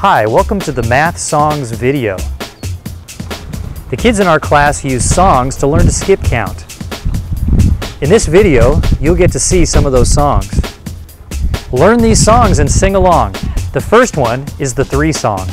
Hi, welcome to the Math Songs video. The kids in our class use songs to learn to skip count. In this video, you'll get to see some of those songs. Learn these songs and sing along. The first one is the 3 song.